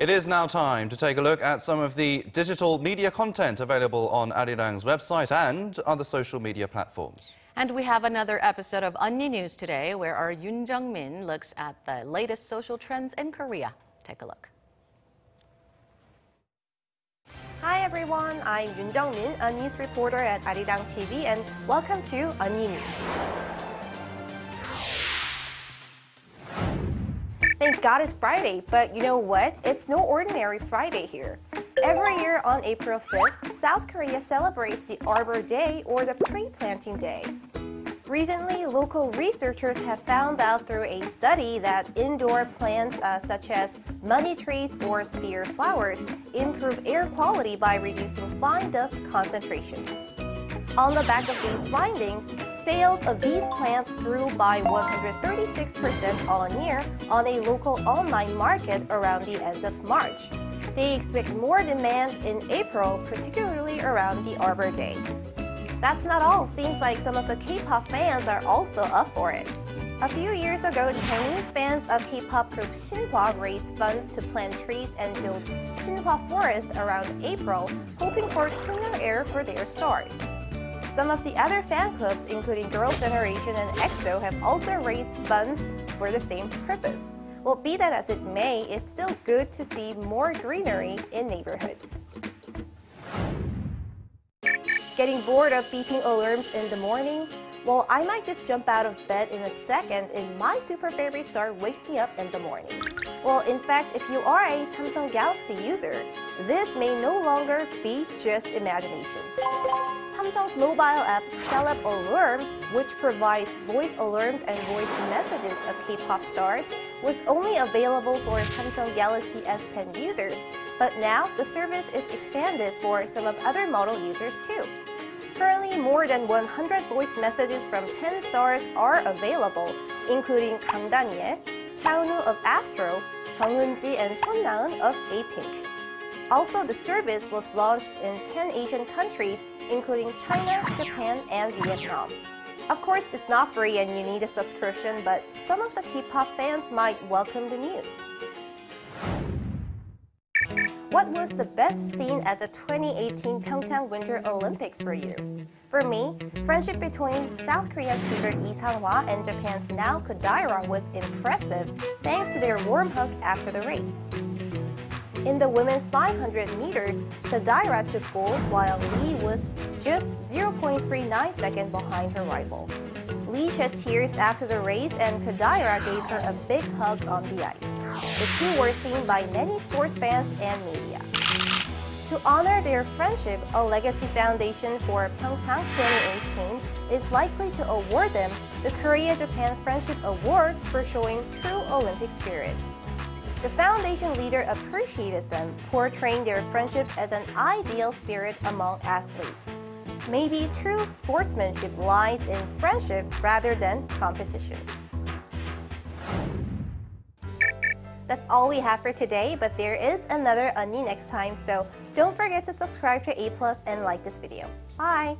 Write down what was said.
It is now time to take a look at some of the digital media content available on Arirang's website and other social media platforms. And we have another episode of Unnie News today, where our Yoon Jung-min looks at the latest social trends in Korea. Take a look. Hi everyone, I'm Yoon Jung-min, a news reporter at Arirang TV, and welcome to Unnie News. Thank God it's Friday, but you know what? It's no ordinary Friday here. Every year on April 5th, South Korea celebrates the Arbor Day or the Tree Planting Day. Recently, local researchers have found out through a study that indoor plants such as money trees or spear flowers improve air quality by reducing fine dust concentrations. On the back of these findings, sales of these plants grew by 136% on year on a local online market around the end of March. They expect more demand in April, particularly around the Arbor Day. That's not all. Seems like some of the K-pop fans are also up for it. A few years ago, Chinese fans of K-pop group SHINHWA raised funds to plant trees and build SHINHWA Forest around April, hoping for cleaner air for their stars. Some of the other fan clubs, including Girls' Generation and EXO, have also raised funds for the same purpose. Well, be that as it may, it's still good to see more greenery in neighborhoods. Getting bored of beeping alarms in the morning? Well, I might just jump out of bed in a second if my super favorite star wakes me up in the morning. Well, in fact, if you are a Samsung Galaxy user, this may no longer be just imagination. Samsung's mobile app Celeb Alarm, which provides voice alarms and voice messages of K-pop stars, was only available for Samsung Galaxy S10 users, but now the service is expanded for some of other model users too. Currently, more than 100 voice messages from 10 stars are available, including Kang Daniel, Cha Eunwoo of Astro, Jung Eunji and Son Naeun of Apink. Also, the service was launched in 10 Asian countries, including China, Japan, and Vietnam. Of course, it's not free and you need a subscription, but some of the K-pop fans might welcome the news. What was the best scene at the 2018 PyeongChang Winter Olympics for you? For me, friendship between South Korea's leader Lee and Japan's now Kodaira was impressive thanks to their warm hug after the race. In the women's 500 meters, Kodaira took gold while Lee was just 0.39 seconds behind her rival. Lee shed tears after the race and Kodaira gave her a big hug on the ice. The two were seen by many sports fans and media. To honor their friendship, a legacy foundation for PyeongChang 2018 is likely to award them the Korea-Japan Friendship Award for showing true Olympic spirit. The foundation leader appreciated them, portraying their friendship as an ideal spirit among athletes. Maybe true sportsmanship lies in friendship rather than competition. That's all we have for today, but there is another Unnie next time, so don't forget to subscribe to A+ and like this video. Bye!